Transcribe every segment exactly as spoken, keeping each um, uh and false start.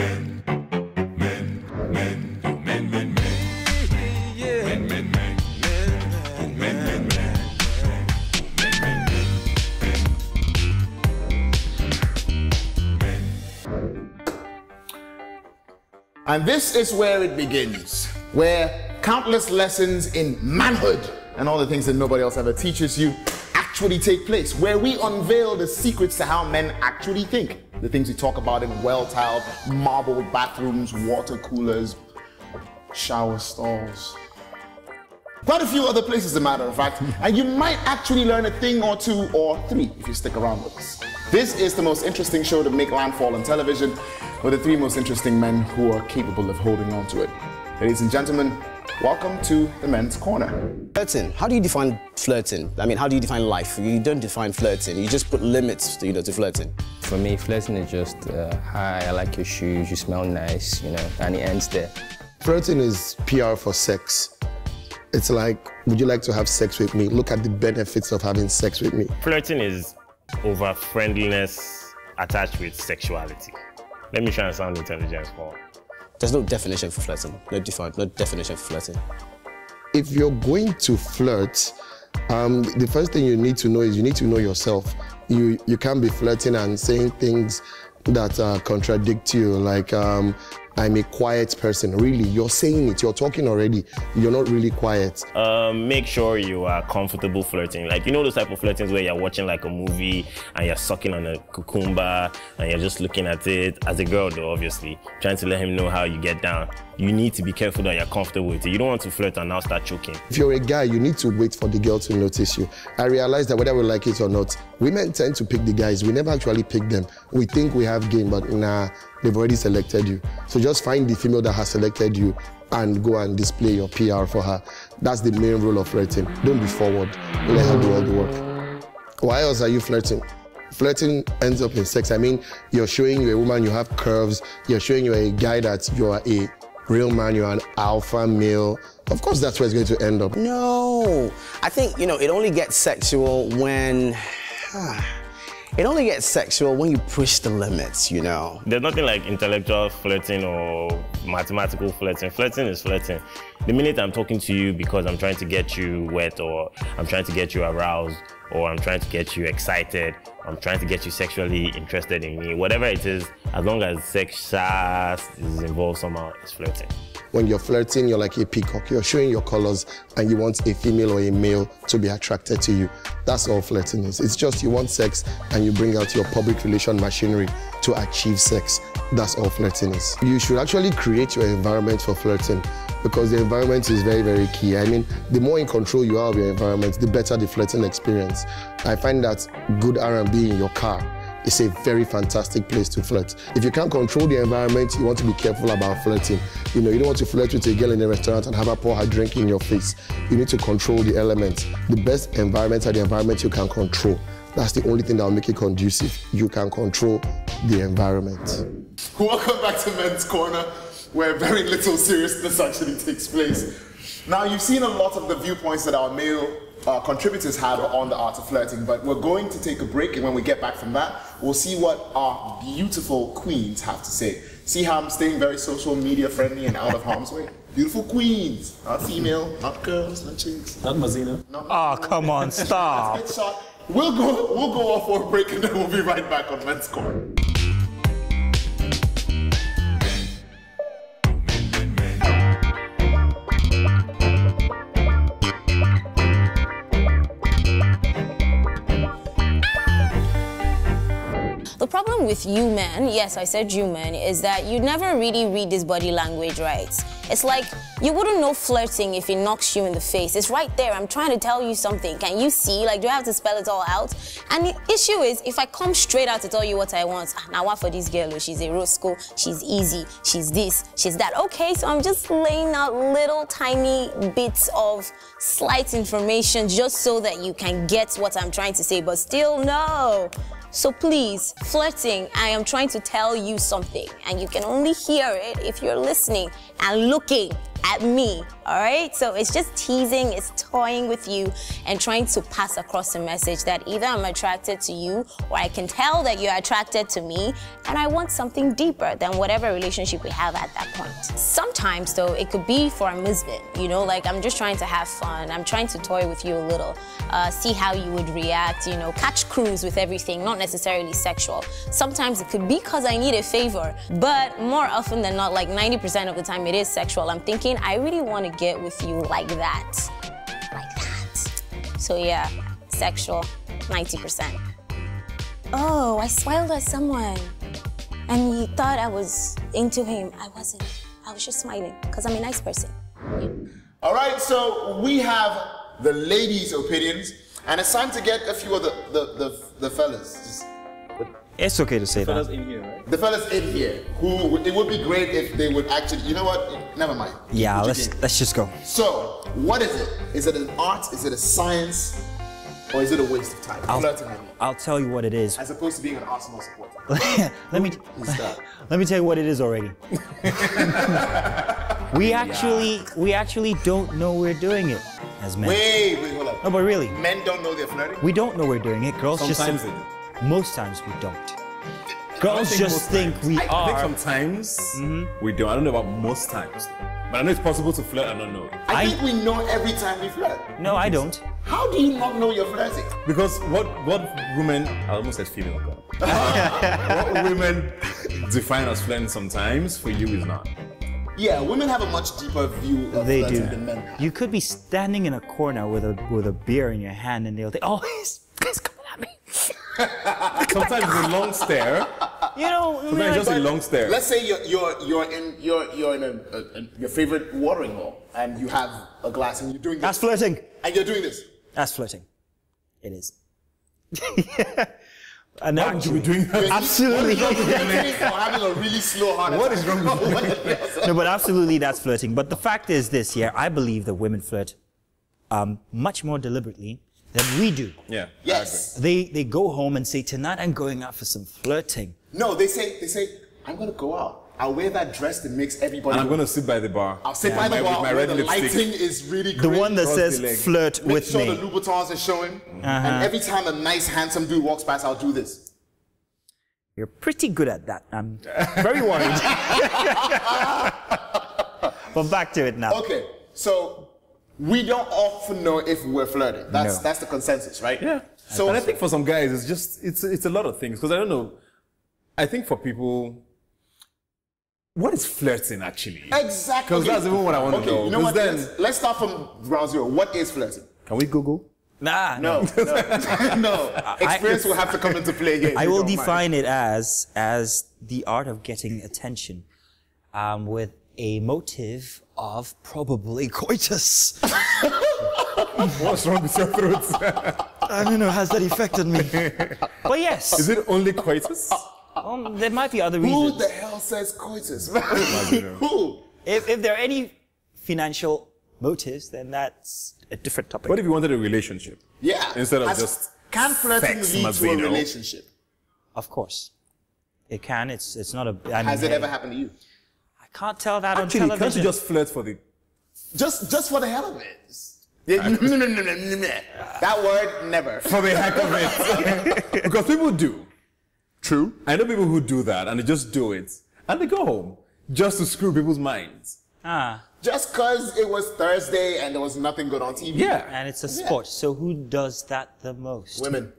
men, men, men, you men, men, men, men, men, men, you men, men, men, you men, men, men, men. And this is where it begins, where countless lessons in manhood and all the things that nobody else ever teaches you actually take place, where we unveil the secrets to how men actually think. The things we talk about in well-tiled, marble bathrooms, water coolers, shower stalls. Quite a few other places, as a matter of fact, and you might actually learn a thing or two or three if you stick around with us. This is the most interesting show to make landfall on television, with the three most interesting men who are capable of holding on to it. Ladies and gentlemen, welcome to the Men's Corner. Flirting. How do you define flirting? I mean, how do you define life? You don't define flirting. You just put limits to, you know, to flirting. For me, flirting is just, uh, hi, I like your shoes, you smell nice, you know, and it ends there. Flirting is P R for sex. It's like, would you like to have sex with me? Look at the benefits of having sex with me. Flirting is over friendliness attached with sexuality. Let me try and sound intelligent for. There's no definition for flirting. No define, no definition for flirting. If you're going to flirt, um, the first thing you need to know is you need to know yourself. You you can't be flirting and saying things that uh, contradict you. Like um, I'm a quiet person. Really, you're saying it. You're talking already. You're not really quiet. Um, make sure you are comfortable flirting. Like you know those type of flirtings where you're watching like a movie and you're sucking on a cucumber and you're just looking at it. As a girl, though, obviously, trying to let him know how you get down. You need to be careful that you're comfortable with it. You don't want to flirt and now start choking. If you're a guy, you need to wait for the girl to notice you. I realize that whether we like it or not, women tend to pick the guys. We never actually pick them. We think we have game, but nah, they've already selected you. So just find the female that has selected you and go and display your P R for her. That's the main rule of flirting. Don't be forward. Let her do all the work. Why else are you flirting? Flirting ends up in sex. I mean, you're showing you're a woman, you have curves. You're showing you're a guy that you are a real man, you're an alpha male. Of course, that's where it's going to end up. No, I think, you know, it only gets sexual when, uh, it only gets sexual when you push the limits, you know. There's nothing like intellectual flirting or mathematical flirting. Flirting is flirting. The minute I'm talking to you because I'm trying to get you wet, or I'm trying to get you aroused, or I'm trying to get you excited, I'm trying to get you sexually interested in me, whatever it is, as long as sex is involved somehow, it's flirting. When you're flirting, you're like a peacock. You're showing your colors and you want a female or a male to be attracted to you. That's all flirting is. It's just you want sex and you bring out your public relation machinery to achieve sex. That's all flirting is. You should actually create your environment for flirting, because the environment is very, very key. I mean, the more in control you are of your environment, the better the flirting experience. I find that good R and B in your car is a very fantastic place to flirt. If you can't control the environment, you want to be careful about flirting. You know, you don't want to flirt with a girl in a restaurant and have her pour her drink in your face. You need to control the elements. The best environments are the environments you can control. That's the only thing that will make it conducive. You can control the environment. Welcome back to Men's Corner, where very little seriousness actually takes place. Now, you've seen a lot of the viewpoints that our male uh, contributors had on the art of flirting, but we're going to take a break, and when we get back from that, we'll see what our beautiful queens have to say. See how I'm staying very social media friendly and out of harm's way? Beautiful queens, not female, not girls, not chicks. Not Mazino. Ah, oh, come on, stop. That's a good shot. We'll go, we'll go off for a break, and then we'll be right back on Men's Corner. The problem with you men, yes, I said you men, is that you never really read this body language right. It's like you wouldn't know flirting if it knocks you in the face. It's right there. I'm trying to tell you something. Can you see? Like, do I have to spell it all out? And the issue is, if I come straight out to tell you what I want, ah, now what for this girl? She's a Roscoe. She's easy. She's this. She's that. Okay, so I'm just laying out little tiny bits of slight information just so that you can get what I'm trying to say, but still no. So please, flirting, I am trying to tell you something, and you can only hear it if you're listening and looking at me, all right? So it's just teasing, it's toying with you and trying to pass across a message that either I'm attracted to you or I can tell that you're attracted to me and I want something deeper than whatever relationship we have at that point. Sometimes though, it could be for amusement, you know, like I'm just trying to have fun, I'm trying to toy with you a little, uh, see how you would react, you know, catch cruise with everything, not necessarily sexual. Sometimes it could be because I need a favor, but more often than not, like ninety percent of the time it is sexual. I'm thinking, I really want to get with you like that, like that. So yeah, sexual, ninety percent. Oh, I smiled at someone and he thought I was into him. I wasn't, I was just smiling because I'm a nice person. All right, so we have the ladies' opinions and it's time to get a few of the, the, the, the fellas. Just, it's okay to say that. The fellas in here, right? The fellas in here, who it would be great if they would actually, you know what? Never mind. Yeah, let's let's just go. So, what is it? Is it an art? Is it a science? Or is it a waste of time? I'll, I'll tell you what it is. As opposed to being an Arsenal supporter. let me let me tell you what it is already. we actually yeah. we actually don't know we're doing it as men. Wait, wait, hold up. No, but really, men don't know they're flirting. We don't know we're doing it. Girls Sometimes just. They do. Most times we don't. Girls just think we are. I think sometimes mm-hmm. we don't. I don't know about most times. But I know it's possible to flirt and not know. I, I think we know every time we flirt. No, I don't. How do you not know you're flirting? Because what what women, I almost said female girl. What women define as flirting sometimes, for you is not. Yeah, women have a much deeper view of they do. Than men have. You could be standing in a corner with a with a beer in your hand and they'll think, oh, he's, he's coming at me. Sometimes it's a long stare. You know, sometimes it's just a long stare. Let's say you're you're you're in you're you're in a, a, a, your favorite watering hole, and you have a glass, and you're doing this. That's flirting. And you're doing this. That's flirting. It is. yeah. And why would you be doing that? Absolutely. What is wrong with you? Or having a really slow heart attack? What is wrong with you? No, but absolutely, that's flirting. But the fact is this: yeah, I believe that women flirt um, much more deliberately than we do. Yeah. Yes. They they go home and say, tonight I'm going out for some flirting. No, they say they say I'm gonna go out. I'll wear that dress that makes everybody. And I'm gonna sit by the bar. I'll sit yeah, by the bar. My red lipstick. The lighting is really great. The one that says flirt with me. Make sure the Louboutins are showing. Uh-huh. And every time a nice handsome dude walks past, I'll do this. You're pretty good at that. I'm very worried. But back to it now. Okay, so. We don't often know if we're flirting. That's no. that's the consensus, right? Yeah. So and I think for some guys, it's just it's it's a lot of things because I don't know. I think for people, what is flirting actually? Exactly. Because okay. that's even what I want okay. to know. You know what? Then, let's, let's start from ground zero. What is flirting? Can we Google? Nah. No. No. no. no. Experience I, will have to come into play here. I will define mind. it as as the art of getting attention, um, with a motive of probably coitus. What's wrong with your throat? I don't know, has that affected me? But yes. Is it only coitus? Um, there might be other reasons. Who the hell says coitus? Who? If, if there are any financial motives, then that's a different topic. What if you wanted a relationship? Yeah. Instead of As just Can flirting sex, lead to a relationship? Of course. It can, it's, it's not a... I mean, has it hey, ever happened to you? Can't tell that Actually, on television. Can't you just flirt for the... Just just for the hell of it. That word, never. For the heck of it. Because people do. True. I know people who do that, and they just do it. And they go home. Just to screw people's minds. Ah. Just because it was Thursday and there was nothing good on T V. Yeah. And it's a sport. Yeah. So who does that the most? Women.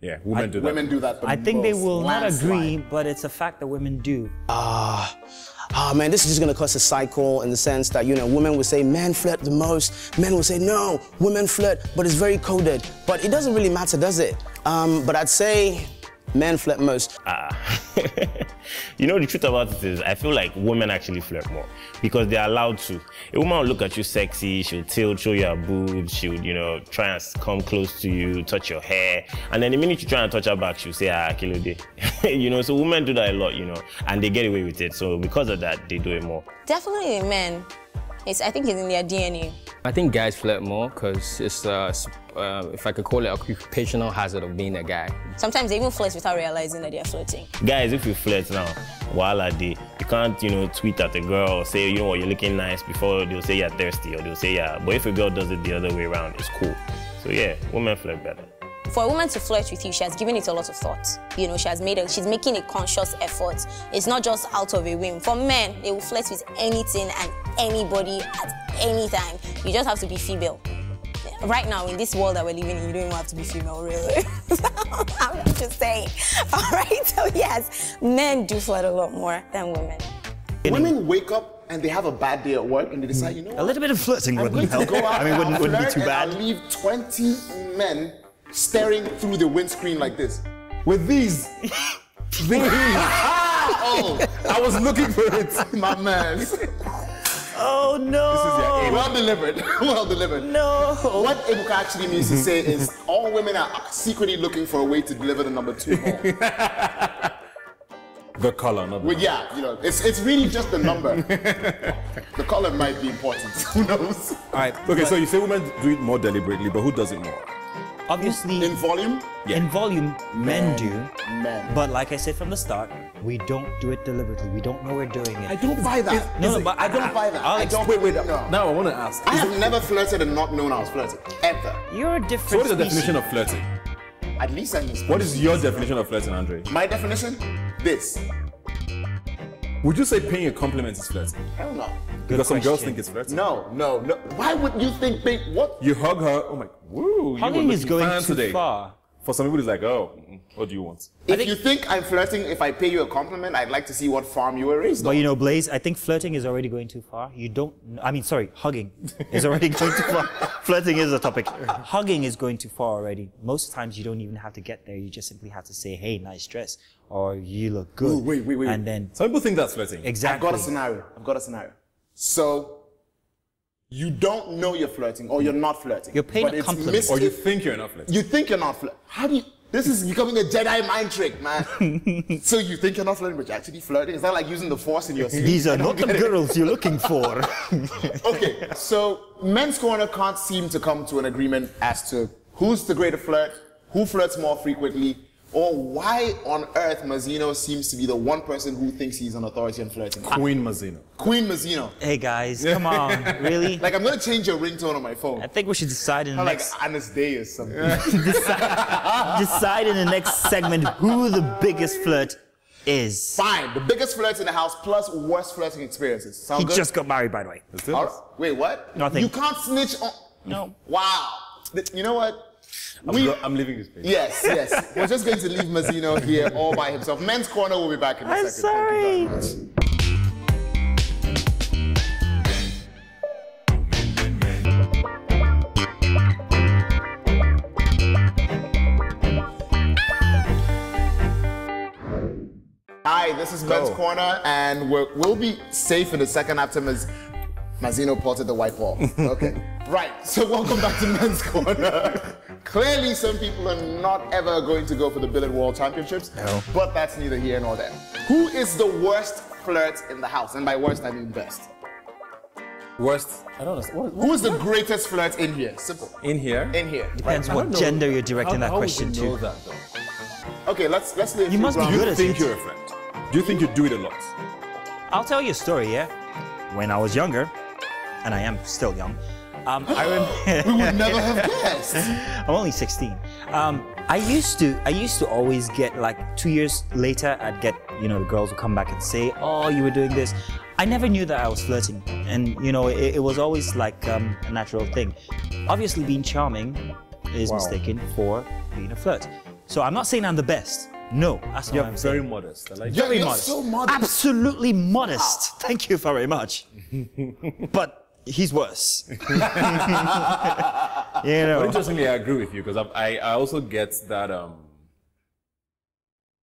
Yeah, women I, do that. Women do that the I think most. They will Last not agree, line. But it's a fact that women do. Ah... Uh, Oh man, this is just gonna cause a cycle in the sense that, you know, women will say men flirt the most, men will say no, women flirt, but it's very coded. But it doesn't really matter, does it? Um, but I'd say men flirt most. Uh, you know, the truth about it is I feel like women actually flirt more because they're allowed to. A woman will look at you sexy, she'll tilt, show you her boobs, she'll, you know, try and come close to you, touch your hair. And then the minute you try and touch her back, she'll say, ah, kilo de. You know, so women do that a lot, you know, and they get away with it. So because of that, they do it more. Definitely men. It's, I think it's in their D N A. I think guys flirt more because it's uh, uh, if I could call it, occupational hazard of being a guy. Sometimes they even flirt without realizing that they're flirting. Guys, if you flirt now, voila, they, you can't, you know, tweet at a girl or say, you know what, you're looking nice before they'll say you're thirsty or they'll say, yeah. But if a girl does it the other way around, it's cool. So yeah, women flirt better. For a woman to flirt with you, she has given it a lot of thought. You know, she has made a, she's making a conscious effort. It's not just out of a whim. For men, they will flirt with anything and anybody at any time. You just have to be female. Right now, in this world that we're living in, you don't even have to be female, really. I'm just saying. All right, so yes, men do flirt a lot more than women. Women wake up and they have a bad day at work and they decide, you know what? A little bit of flirting wouldn't help. Go out I mean, wouldn't, wouldn't be too bad. I leave twenty men staring through the windscreen like this. With these. These. Oh, I was looking for it, my man. Oh, no. This is your aim. Well delivered. Well delivered. No. What Ebuka actually means to say is all women are secretly looking for a way to deliver the number two home. The color, not the well, yeah, you know, it's, it's really just the number. The color might be important. Who knows? All right. Okay, but so you say women do it more deliberately, but who does it more? Obviously. In volume? Yeah. In volume, men, men do. Men. But like I said from the start, we don't do it deliberately. We don't know we're doing it. I don't buy that. Is, no, no, it, but I don't I, buy that. I'll I don't. Wait, wait. No. Now I want to ask. I have it, never flirted and not known I was flirting. Ever. You're a different. So what is the definition of flirting? At least I use. What is your definition of flirting, Andre? My definition? This. Would you say paying a compliment is flirting? Hell no. Good because question. Some girls think it's flirting. No, no, no. Why would you think they, what? You hug her, oh my, woo. Hugging is going too today. Far. For some people, it's like, oh, what do you want? If think, you think I'm flirting, if I pay you a compliment, I'd like to see what farm you were raised on. But you know, Blaze, I think flirting is already going too far. You don't, I mean, sorry, hugging is already going too far. Flirting is a topic. Hugging is going too far already. Most times you don't even have to get there. You just simply have to say, hey, nice dress, or you look good. Ooh, wait, wait, wait. And then. Some people think that's flirting. Exactly. I've got a scenario. I've got a scenario. So, you don't know you're flirting or you're not flirting. You're paying a compliment. Or you think you're not flirting. You think you're not flirting. How do you... This is becoming a Jedi mind trick, man. So you think you're not flirting, but you're actually flirting? Is that like using the force in your sleep? These are not the girls you're looking for. Okay, so Men's Corner can't seem to come to an agreement as to who's the greater flirt, who flirts more frequently, or why on earth Mazino seems to be the one person who thinks he's an authority on flirting. Queen Mazino. Queen Mazino. Hey guys, come on, really? Like I'm gonna change your ringtone on my phone. I think we should decide in the next. Like Honest Day or something. decide, decide in the next segment who the biggest flirt is. Fine, the biggest flirt in the house plus worst flirting experiences. Sound he good? Just got married, by the way. Right. Wait, what? Nothing. You can't snitch on. No. Wow. You know what? I'm, we, I'm leaving this place. Yes, yes. We're just going to leave Mazino here all by himself. Men's Corner will be back in a I'm second. I'm sorry. Hi, this is Men's Corner, and we're, we'll be safe in a second after Maz, Mazino potted the white ball. Okay. Right, so welcome back to Men's Corner. Clearly, some people are not ever going to go for the Billet World Championships, no. But that's neither here nor there. Who is the worst flirt in the house? And by worst, I mean best. Worst? I don't know. What, what, Who is the what? greatest flirt in here? Simple. In here? In here. Depends right. what gender you're directing how, that how question to. Know that, though? Okay, let's let's. You must be good at it. Do you think you're a flirt? Do you think you do it a lot? I'll tell you a story. Yeah. When I was younger, and I am still young. Um, I rem we would never have guessed. I'm only sixteen. Um, I used to, I used to always get like two years later, I'd get, you know, the girls would come back and say, "Oh, you were doing this." I never knew that I was flirting, and you know, it, it was always like um, a natural thing. Obviously, being charming is wow. mistaken for being a flirt. So I'm not saying I'm the best. No, that's not what I'm saying. You're very modest. I like yeah, very you're modest. So modest. Absolutely modest. Wow. Thank you very much. But. He's worse. You know. But interestingly, I agree with you because I, I also get that, um,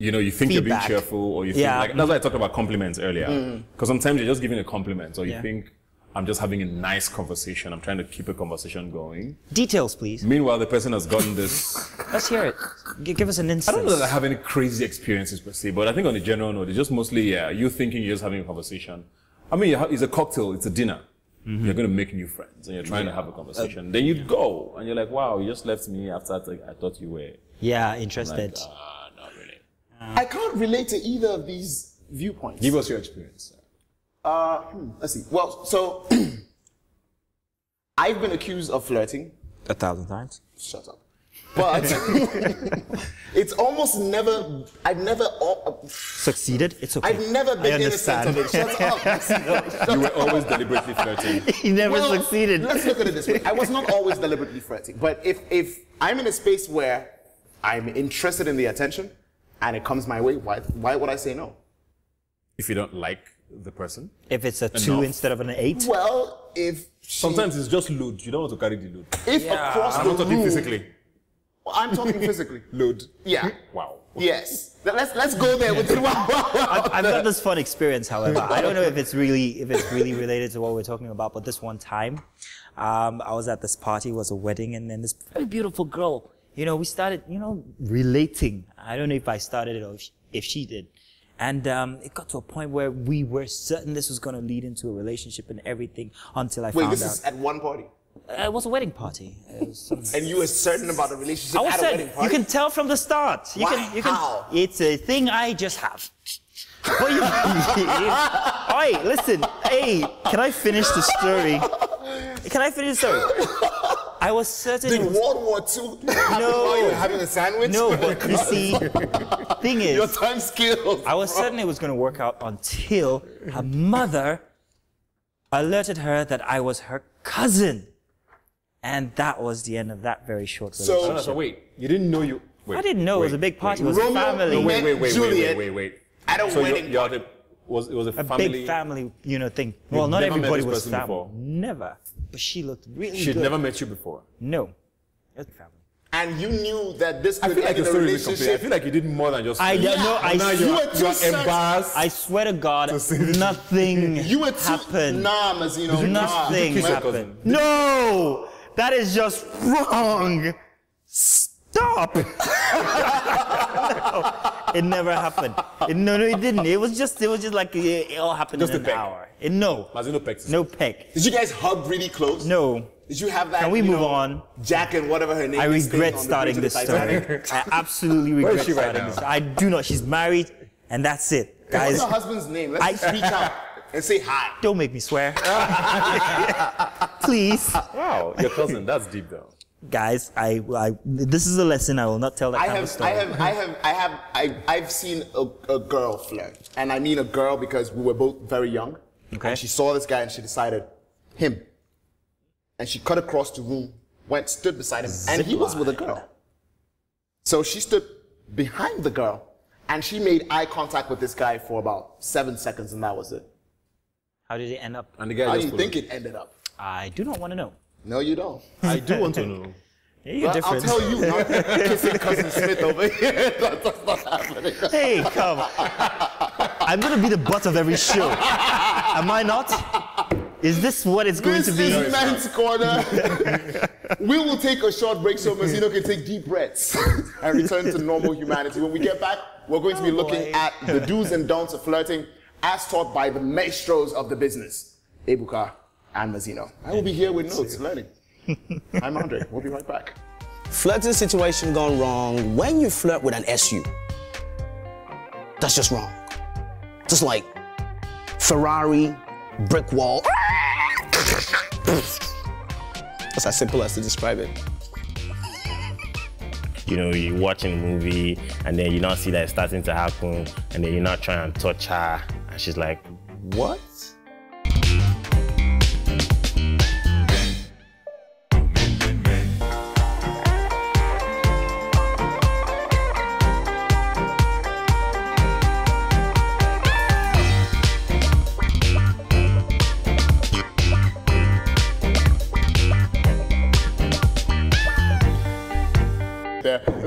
you know, you think Feedback. You're being cheerful or you yeah. think like, that's why I talked about compliments earlier. Because mm. sometimes you're just giving a compliment or you yeah. think, I'm just having a nice conversation. I'm trying to keep a conversation going. Details, please. Meanwhile, the person has gotten this. Let's hear it. G give us an instance. I don't know that I have any crazy experiences per se, but I think on the general note, it's just mostly, yeah, you thinking you're just having a conversation. I mean, it's a cocktail, it's a dinner. Mm-hmm. You're going to make new friends and you're trying yeah. to have a conversation. Uh, then you yeah. go and you're like, wow, you just left me after I thought you were. Yeah, interested. Like, ah, not really. Uh, I can't relate to either of these viewpoints. Give us your experience. Uh, hmm, let's see. Well, so I've been accused of flirting. A thousand times. Shut up. But it's almost never, I've never succeeded. It's okay. I've never been innocent of it. Shut up. Shut you were always deliberately flirting. You never well, succeeded. Let's look at it this way. I was not always deliberately flirting. But if, if I'm in a space where I'm interested in the attention and it comes my way, why, why would I say no? If you don't like the person? If it's a enough. two instead of an eight? Well, if she, sometimes it's just load. You don't want to carry the load. If yeah. across I'm the not talking physically. I'm talking physically. Load. Yeah. Wow. Yes. Let's let's go there with the wow. wow, wow. I've, I've got this fun experience, however. I don't know if it's really if it's really related to what we're talking about, but this one time, um, I was at this party, it was a wedding, and then this very beautiful girl. You know, we started, you know, relating. I don't know if I started it or if she, if she did, and um, it got to a point where we were certain this was going to lead into a relationship and everything until I Wait, found out. Wait, this is at one party. Uh, it was a wedding party. It was some... And you were certain about the relationship I was at certain. a wedding party? You can tell from the start. You Why? Can, you can, How? It's a thing I just have. But you... Oi, listen. Hey, can I finish the story? Can I finish the story? I was certain... Did World War Two no, while you were having a sandwich? No, but you see, thing is... Your time skills. I was bro. certain it was going to work out until her mother alerted her that I was her cousin. And that was the end of that very short relationship. So, no, no, so wait, you didn't know you... Wait, I didn't know wait, it was a big party, wait, it was Romeo, a family. No, wait, wait, wait, Juliet, wait, wait, wait, wait. At a so wedding party. It was, it was a, a family... A big family, you know, thing. Well, You've not everybody was family. Before. Never. But she looked really She'd good. She'd never met you before? No. It was family. And you knew that this could I feel end like the relationship. I feel like you did more than just. I don't yeah. know. I now you were too embarrassed. I swear to God, to nothing you were too, happened. Nah, Mazino. Nothing nah. happened. No, that is just wrong. Stop. No, it never happened. It, no, no, it didn't. It was just, it was just like it, it all happened just in an peck. hour. It, no. Mazino peck. No peck. Did you guys hug really close? No. Did you have that? Can we move know, on? Jack and whatever her name I is. I regret starting this Titanic. story. I absolutely regret starting right this. I do not. She's married, and that's it, guys. What's her husband's name? Let's I, speak out and say hi. Don't make me swear, please. Wow, your cousin. That's deep down. Guys, I, I. This is a lesson. I will not tell that I kind have, of story. I have, I have, I have, I, I've seen a, a girl flirt, and I mean a girl because we were both very young. Okay. And she saw this guy, and she decided, him. And she cut across the room, went, stood beside him, Zip and he line. was with a girl. So she stood behind the girl, and she made eye contact with this guy for about seven seconds, and that was it. How did it end up? And the guy How do you think it. it ended up? I do not want to know. No, you don't. I do want to know. Yeah, you're well, different. I'll tell you, not kissing Cousin Smith over here. That's not happening. Hey, come on. I'm going to be the butt of every show. Am I not? Is this what it's going this to be? This is Men's Corner. We will take a short break so Mazino can take deep breaths and return to normal humanity. When we get back, we're going to be oh looking boy. at the do's and don'ts of flirting as taught by the maestros of the business, Ebuka and Mazino. I will be here with notes, learning. I'm Andre. We'll be right back. Flirting situation gone wrong when you flirt with an S U. That's just wrong. Just like Ferrari, brick wall. That's as simple as to describe it. You know, you watch a movie and then you now see that it's starting to happen and then you now try and touch her and she's like, what?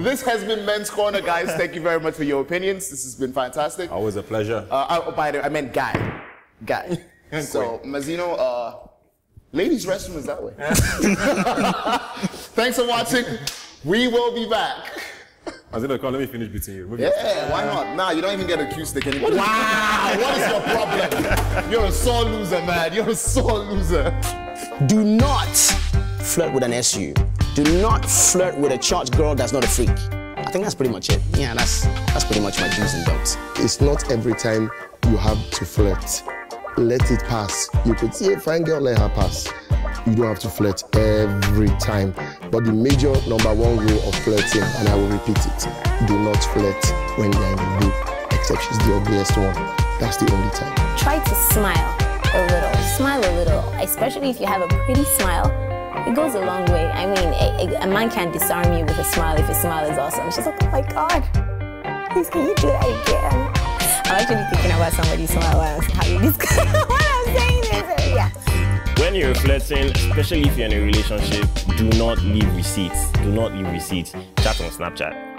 This has been Men's Corner, guys. Thank you very much for your opinions. This has been fantastic. Always a pleasure. Uh, I, by the way, I meant guy. Guy. So, Mazino, uh, ladies' restroom is that way. Thanks for watching. We will be back. Mazino, come, let me finish beating you. We'll yeah, why not? Nah, you don't even get a cue stick anymore. Wow, what is your problem? You're a sore loser, man. You're a sore loser. Do not flirt with an S U. Do not flirt with a church girl that's not a freak. I think that's pretty much it. Yeah, that's that's pretty much my do's and don'ts. It's not every time you have to flirt. Let it pass. You could see a fine girl, let her pass. You don't have to flirt every time. But the major number one rule of flirting, and I will repeat it, do not flirt when you're in a group, except she's the ugliest one. That's the only time. Try to smile a little. Smile a little, especially if you have a pretty smile. It goes a long way. I mean, a, a man can disarm you with a smile if your smile is awesome. She's like, oh my God, please can you do that again? I'm actually thinking about somebody's smile while I'm having this what I'm saying is, yeah. When you're flirting, especially if you're in a relationship, do not leave receipts. Do not leave receipts. Chat on Snapchat.